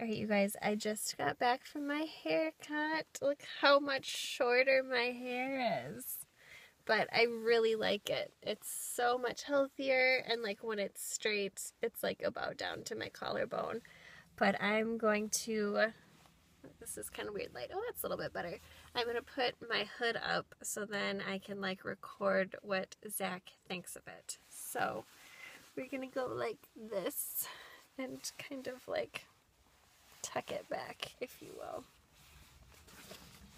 Alright, you guys, I just got back from my haircut. Look how much shorter my hair is. But I really like it. It's so much healthier, and like when it's straight, it's like about down to my collarbone. But I'm going to, this is kind of weird light. Oh, that's a little bit better. I'm going to put my hood up so then I can like record what Zach thinks of it. So we're going to go like this and kind of like tuck it back, if you will.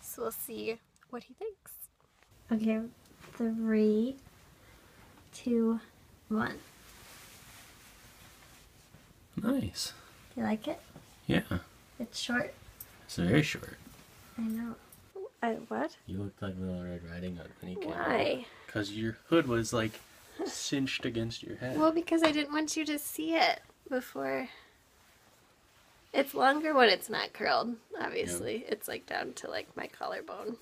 So we'll see what he thinks. Okay, 3, 2, 1. Nice. You like it? Yeah. It's short. It's very short. I know. I what? You looked like Little Red Riding Hood when you came. Why? Because your hood was like cinched against your head. Well, because I didn't want you to see it before. It's longer when it's not curled, obviously. Yep. It's like down to like my collarbone.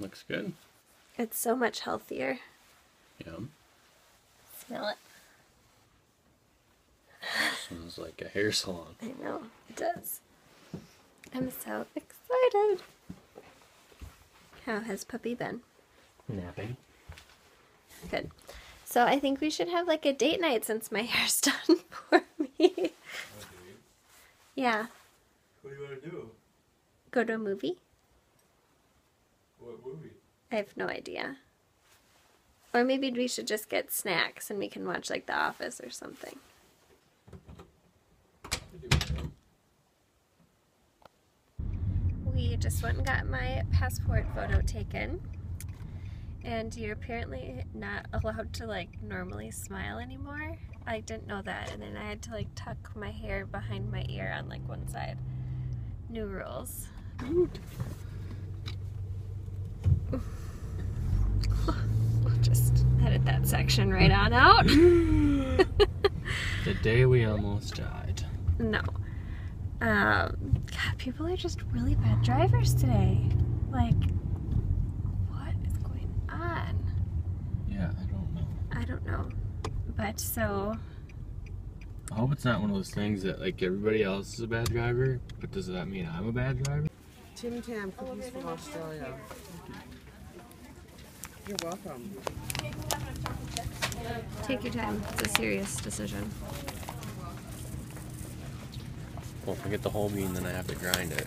Looks good. It's so much healthier. Yeah. Smell it. Smells like a hair salon. I know, it does. I'm so excited. How has puppy been? Napping. Good. So I think we should have like a date night since my hair's done for me. Okay. Yeah. What do you want to do? Go to a movie. What movie? I have no idea. Or maybe we should just get snacks and we can watch like The Office or something. We just went and got my passport photo taken, and you're apparently not allowed to like normally smile anymore. I didn't know that, and then I had to like tuck my hair behind my ear on like one side. New rules. Ooh. We'll just edit that section right on out. The day we almost died. No. God, people are just really bad drivers today. Like, what is going on? Yeah, I don't know. I don't know. But so, I hope it's not one of those things that like everybody else is a bad driver, but does that mean I'm a bad driver? Tim-Tam cookies from Australia. You're welcome. Take your time. It's a serious decision. Well, if I get the whole bean, then I have to grind it.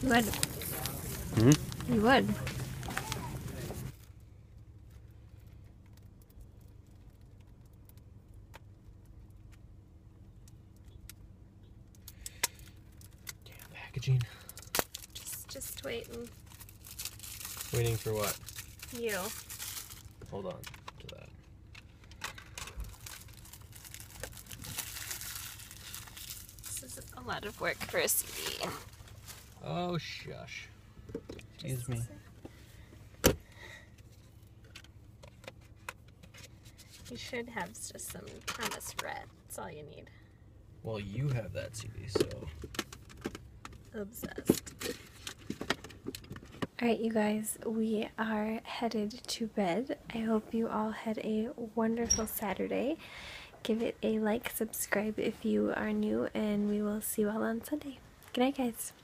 You would. Hmm? You would. Damn packaging. Just waiting. Waiting for what? You. Hold on to that. This is a lot of work for a CD. Oh, shush. Excuse me. You should have just some Thomas Rhett. That's all you need. Well, you have that CD, so. Obsessed. Alright, you guys, we are headed to bed. I hope you all had a wonderful Saturday. Give it a like, subscribe if you are new, and we will see you all on Sunday. Good night, guys.